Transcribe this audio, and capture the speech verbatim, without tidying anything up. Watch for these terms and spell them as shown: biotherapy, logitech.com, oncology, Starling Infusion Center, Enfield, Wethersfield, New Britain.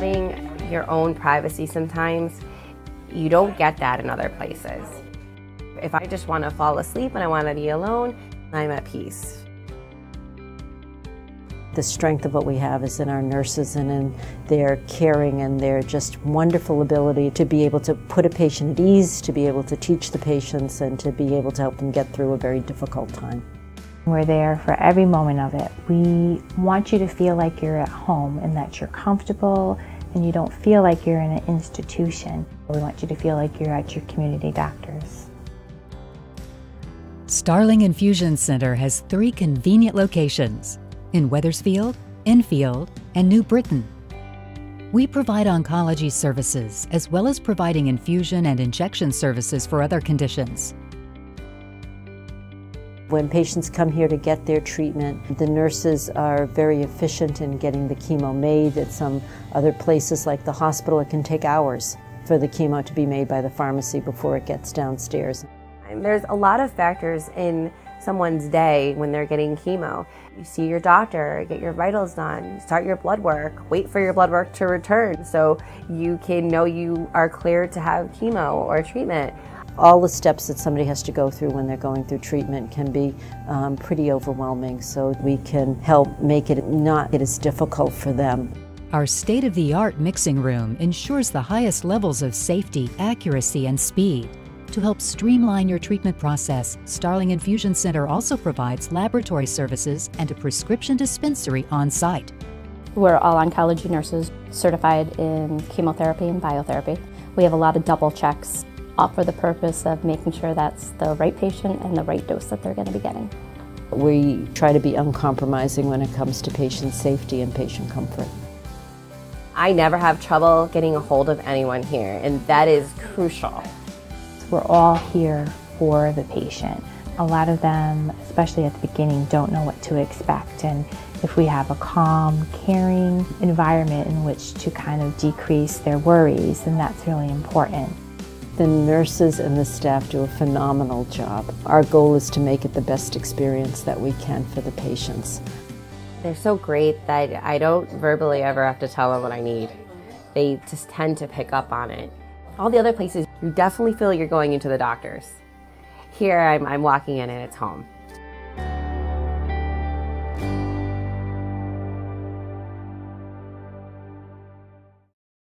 having your own privacy sometimes, you don't get that in other places. If I just want to fall asleep and I want to be alone, I'm at peace. The strength of what we have is in our nurses and in their caring and their just wonderful ability to be able to put a patient at ease, to be able to teach the patients, and to be able to help them get through a very difficult time. We're there for every moment of it. We want you to feel like you're at home and that you're comfortable and you don't feel like you're in an institution. We want you to feel like you're at your community doctors. Starling Infusion Center has three convenient locations: in Wethersfield, Enfield, and New Britain. We provide oncology services as well as providing infusion and injection services for other conditions. When patients come here to get their treatment, the nurses are very efficient in getting the chemo made. At some other places like the hospital, it can take hours for the chemo to be made by the pharmacy before it gets downstairs. There's a lot of factors in someone's day when they're getting chemo. You see your doctor, get your vitals done, start your blood work, wait for your blood work to return so you can know you are cleared to have chemo or treatment. All the steps that somebody has to go through when they're going through treatment can be um, pretty overwhelming, so we can help make it not as difficult for them. Our state-of-the-art mixing room ensures the highest levels of safety, accuracy, and speed. To help streamline your treatment process, Starling Infusion Center also provides laboratory services and a prescription dispensary on site. We're all oncology nurses certified in chemotherapy and biotherapy. We have a lot of double checks, all for the purpose of making sure that's the right patient and the right dose that they're going to be getting. We try to be uncompromising when it comes to patient safety and patient comfort. I never have trouble getting a hold of anyone here, and that is crucial. We're all here for the patient. A lot of them, especially at the beginning, don't know what to expect, and if we have a calm, caring environment in which to kind of decrease their worries, then that's really important. The nurses and the staff do a phenomenal job. Our goal is to make it the best experience that we can for the patients. They're so great that I don't verbally ever have to tell them what I need. They just tend to pick up on it. All the other places, you definitely feel you're going into the doctor's. Here, I'm, I'm walking in and it's home.